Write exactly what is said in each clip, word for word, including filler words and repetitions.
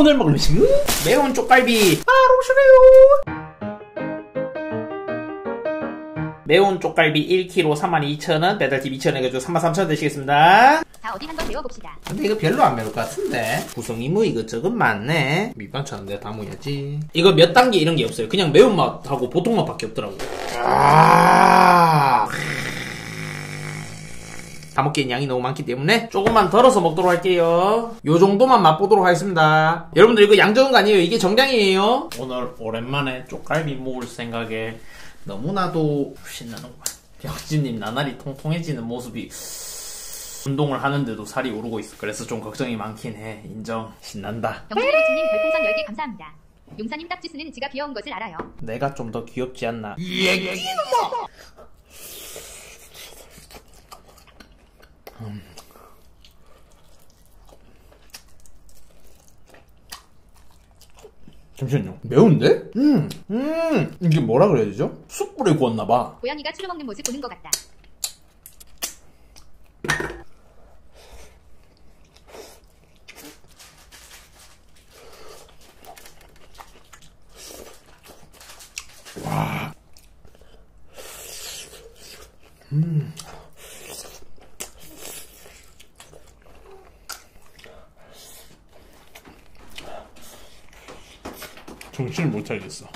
오늘 먹을 음식은 매운 쪽갈비 바로 시래요. 매운 쪽갈비 일 킬로그램 삼만 이천 원, 배달팁 이천 원에 가지고 삼만 삼천 원 되시겠습니다. 자, 어디 한번 배워봅시다. 근데 이거 별로 안 매울 것 같은데, 구성이 뭐 이것저것 많네. 밑반찬은 내가 다 모여야지. 이거 몇 단계 이런 게 없어요. 그냥 매운맛하고 보통맛밖에 없더라고. 아, 다 먹기엔 양이 너무 많기 때문에 조금만 덜어서 먹도록 할게요. 요 정도만 맛보도록 하겠습니다. 여러분들 이거 양 적은 거 아니에요. 이게 정량이에요. 오늘 오랜만에 쪽갈비 먹을 생각에 너무나도 신나는구만. 병진님 나날이 통통해지는 모습이, 운동을 하는데도 살이 오르고 있어. 그래서 좀 걱정이 많긴 해. 인정. 신난다. 병진님 별풍선 열 개 감사합니다. 용사님 딱지 쓰는 지가 귀여운 것을 알아요. 내가 좀 더 귀엽지 않나. 예예. 음. 잠시만요. 매운데? 음, 음, 이게 뭐라 그래야 되죠? 숯불에 구웠나봐. 고양이가 추려 먹는 모습 보는 것 같다. 와, 음. 정신을 못 차리겠어.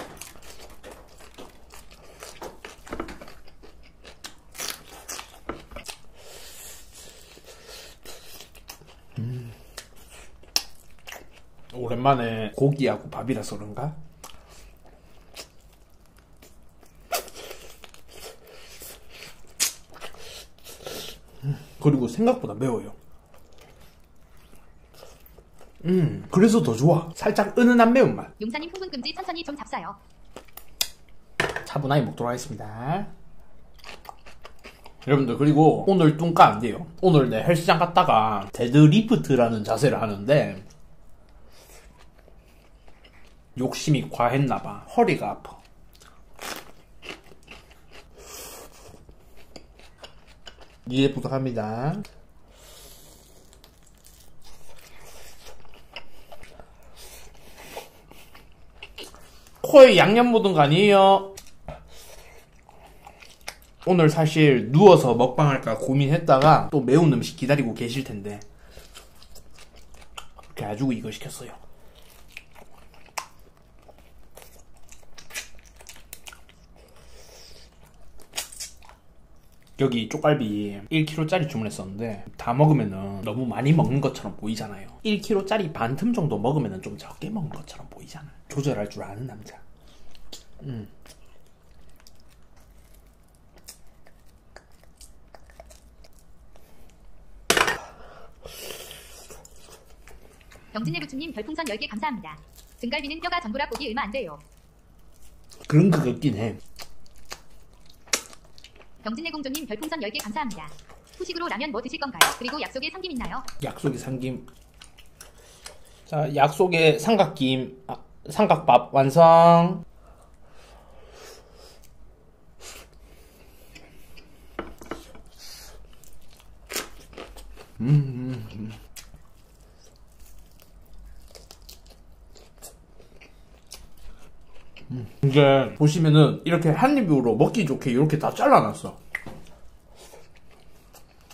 음. 오랜만에 고기하고 밥이라서 그런가? 음. 그리고 생각보다 매워요. 음, 그래서 더 좋아. 살짝 은은한 매운맛. 용사님 흥분금지, 천천히 좀 잡싸요. 차분하게 먹도록 하겠습니다. 여러분들, 그리고 오늘 뚱까 안 돼요. 오늘 내 헬스장 갔다가 데드리프트라는 자세를 하는데 욕심이 과했나봐. 허리가 아파. 이해 부탁합니다. 코에 양념 묻은 거 아니에요? 오늘 사실 누워서 먹방할까 고민했다가 또 매운 음식 기다리고 계실 텐데 그렇게 가지고 이거 시켰어요. 여기 쪽갈비 일 킬로그램짜리 주문했었는데 다 먹으면은 너무 많이 먹는 것처럼 보이잖아요. 일 킬로그램짜리 반틈 정도 먹으면은 좀 적게 먹는 것처럼 보이잖아. 조절할 줄 아는 남자. 음. 병진의 부추님 별풍선 열 개 감사합니다. 등갈비는 뼈가 전부라 고기 얼마 안 돼요. 그런 거 같긴 해. 병진의 공주님 별풍선 열 개 감사합니다. 후식으로 라면 뭐 드실 건가요? 그리고 약속에 삼김 있나요? 약속에 삼김. 자, 약속에 삼각김. 아, 삼각밥 완성. 음, 음, 음. 이게 보시면은 이렇게 한 입으로 먹기 좋게 이렇게 다 잘라놨어.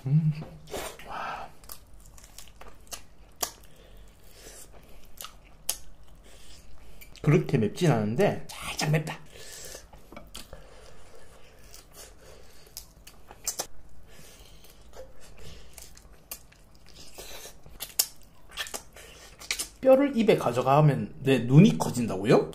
음. 그렇게 맵진 않은데 살짝 맵다. 뼈를 입에 가져가면 내 눈이 커진다고요?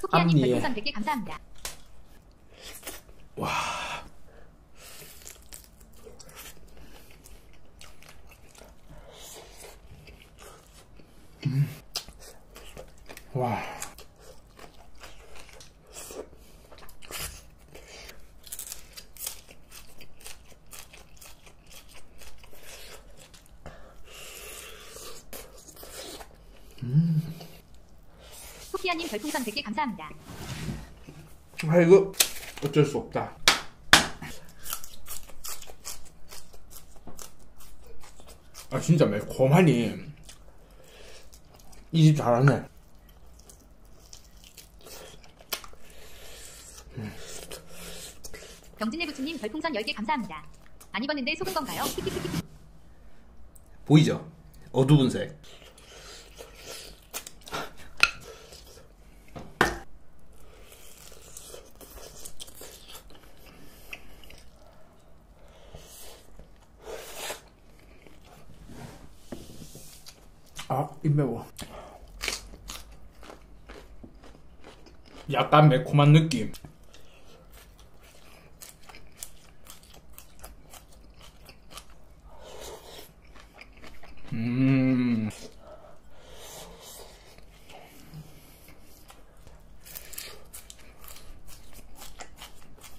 후키아님 별풍선 백 개 감사합니다. 와. 음. 와. 토끼아님 별풍선 백 개 감사합니다. 아이고 어쩔 수 없다. 아 진짜 매콤하니 이 집 잘하네. 경진의 부친님 별풍선 열 개 감사합니다. 안 입었는데 속은 건가요? 보이죠? 어두운색. 아, 입 매워. 약간 매콤한 느낌. 음.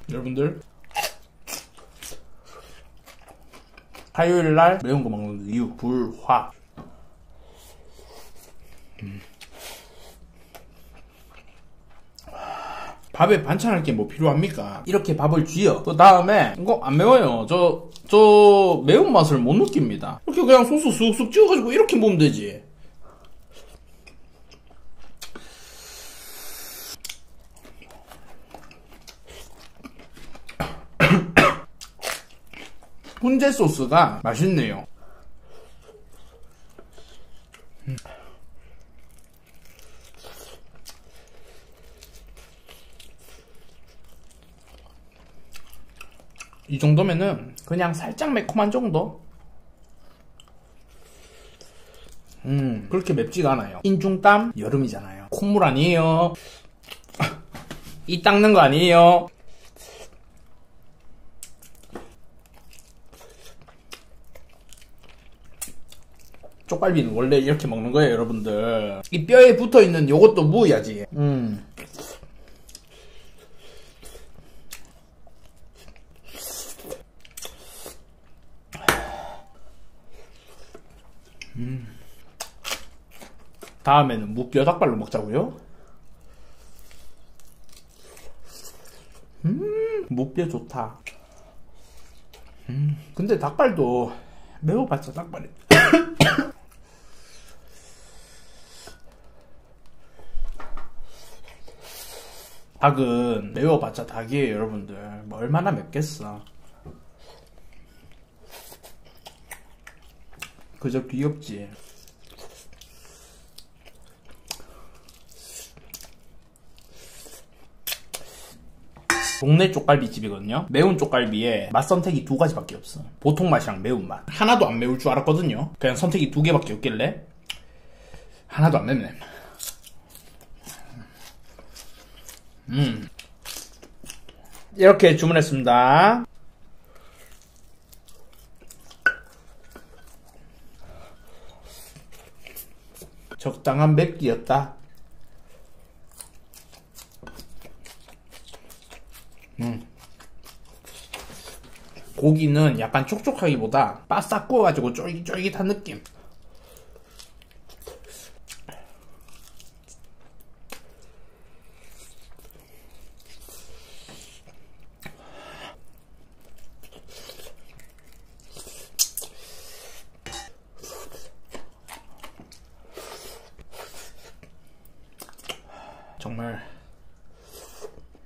여러분들 화요일날 매운 거 먹는 이유 불화. 음. 밥에 반찬할 게 뭐 필요합니까? 이렇게 밥을 쥐어. 그 다음에 이거 안 매워요. 저 저 매운맛을 못 느낍니다. 이렇게 그냥 소스 쑥쑥 찍어가지고 이렇게 먹으면 되지. 훈제 소스가 맛있네요. 음. 이 정도면은 그냥 살짝 매콤한 정도? 음 그렇게 맵지가 않아요. 인중땀 여름이잖아요. 콧물 아니에요. 이 닦는 거 아니에요. 쪽갈비는 원래 이렇게 먹는 거예요 여러분들. 이 뼈에 붙어있는 요것도 무어야지. 음. 음. 다음에는 무뼈 닭발로 먹자고요? 음, 무뼈 좋다. 음, 근데 닭발도 매워봤자 닭발이. 닭은 매워봤자 닭이에요, 여러분들. 뭐 얼마나 맵겠어. 그저 귀엽지. 동네 쪽갈비집이거든요. 매운 쪽갈비에 맛 선택이 두 가지밖에 없어. 보통 맛이랑 매운맛. 하나도 안 매울 줄 알았거든요. 그냥 선택이 두 개밖에 없길래 하나도 안 맵네. 음. 이렇게 주문했습니다. 적당한 맵기였다. 음. 고기는 약간 촉촉하기보다 바싹 구워가지고 쫄깃쫄깃한 느낌. 정말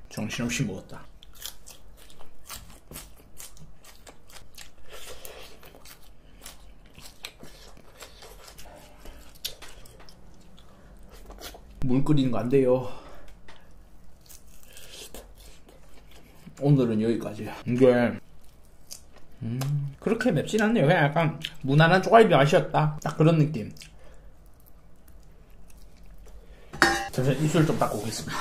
정신없이 먹었다. 물 끓이는 거 안 돼요. 오늘은 여기까지. 이게 음, 그렇게 맵진 않네요. 그냥 약간 무난한 쪽갈비 맛이었다. 딱 그런 느낌. 잠시만 입술 좀 닦고 오겠습니다.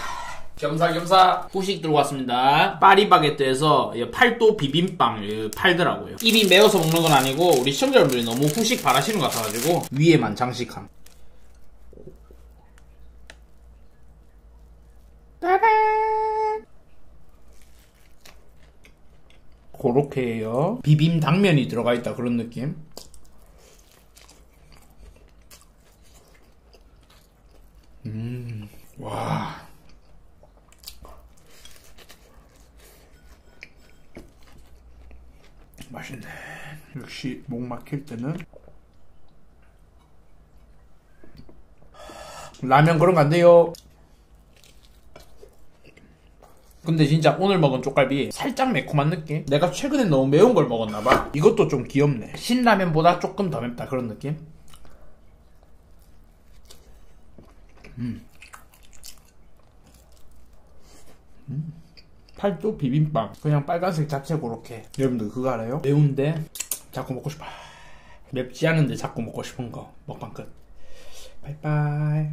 겸사겸사 후식 들고 왔습니다. 파리바게뜨에서 팔도 비빔빵 팔더라고요. 입이 매워서 먹는 건 아니고 우리 시청자분들이 너무 후식 바라시는 것 같아가지고 위에만 장식함. 따란! 그렇게 해요. 비빔 당면이 들어가 있다 그런 느낌. 음, 와. 맛있네. 역시 목 막힐 때는 라면 그런 거 안 돼요. 근데 진짜 오늘 먹은 쪽갈비 살짝 매콤한 느낌? 내가 최근에 너무 매운 걸 먹었나봐. 이것도 좀 귀엽네. 신라면보다 조금 더 맵다 그런 느낌? 음. 음. 팔도 비빔밥 그냥 빨간색 잡채 고로케. 여러분들 그거 알아요? 매운데 자꾸 먹고 싶어. 맵지 않은데 자꾸 먹고 싶은 거. 먹방 끝. 바이바이.